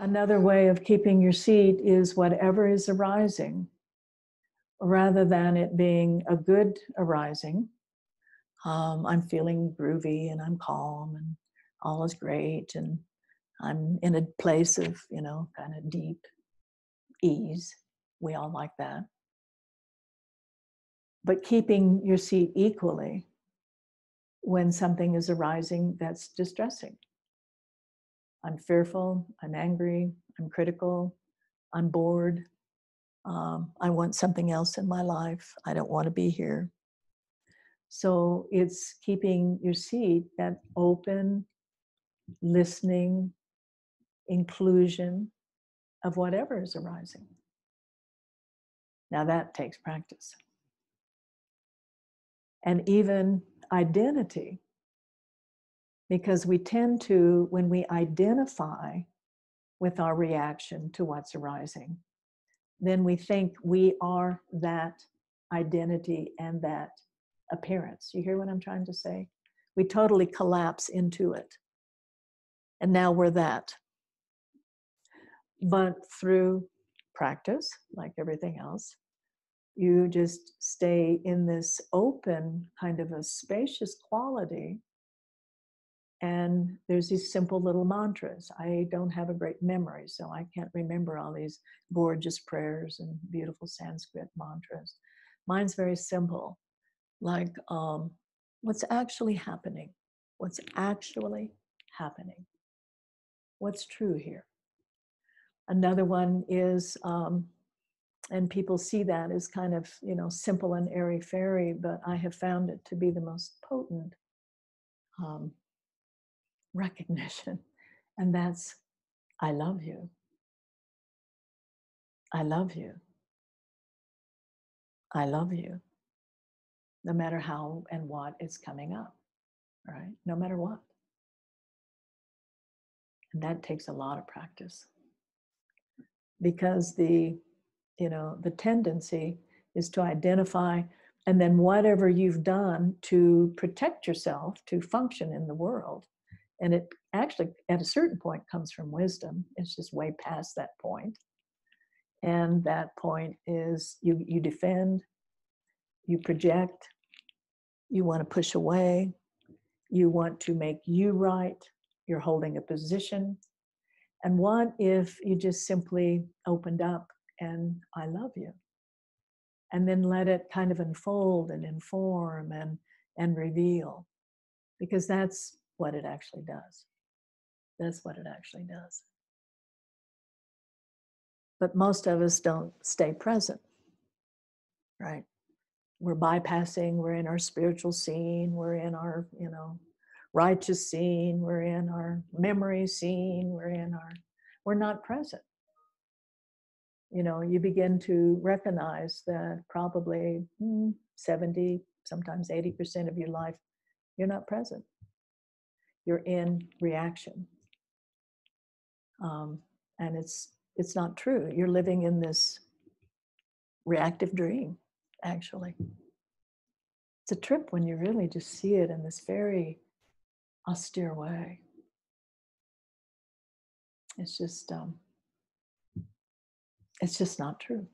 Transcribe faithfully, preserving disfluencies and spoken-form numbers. Another way of keeping your seat is whatever is arising, rather than it being a good arising. Um, I'm feeling groovy and I'm calm and all is great and I'm in a place of, you know, kind of deep ease. We all like that. But keeping your seat equally when something is arising that's distressing. I'm fearful, I'm angry, I'm critical, I'm bored, um, I want something else in my life, I don't want to be here. So it's keeping your seat, that open, listening, inclusion of whatever is arising. Now that takes practice. And even identity, because we tend to, when we identify with our reaction to what's arising, then we think we are that identity and that appearance. You hear what I'm trying to say? We totally collapse into it. And now we're that. But through practice, like everything else, you just stay in this open, kind of a spacious quality. And there's these simple little mantras. I don't have a great memory, so I can't remember all these gorgeous prayers and beautiful Sanskrit mantras. Mine's very simple, like um, what's actually happening? What's actually happening? What's true here? Another one is, um, and people see that as kind of, you know, simple and airy-fairy, but I have found it to be the most potent um, recognition, and that's, I love you. I love you. I love you. No matter how and what is coming up, right? No matter what. And that takes a lot of practice, because the, you know, the tendency is to identify, and then whatever you've done to protect yourself, to function in the world. And it actually, at a certain point, comes from wisdom. It's just way past that point. And that point is you, you defend, you project, you want to push away, you want to make you right, you're holding a position. And what if you just simply opened up and I love you? And then let it kind of unfold and inform and, and reveal, because that's what it actually does. That's what it actually does. But most of us don't stay present, right? We're bypassing, we're in our spiritual scene, we're in our, you know, righteous scene, we're in our memory scene, we're in our, we're not present. You know, you begin to recognize that probably hmm, seventy, sometimes eighty percent of your life, you're not present. You're in reaction, um, and it's it's not true. You're living in this reactive dream, actually. It's a trip when you really just see it in this very austere way. It's just um, it's just not true.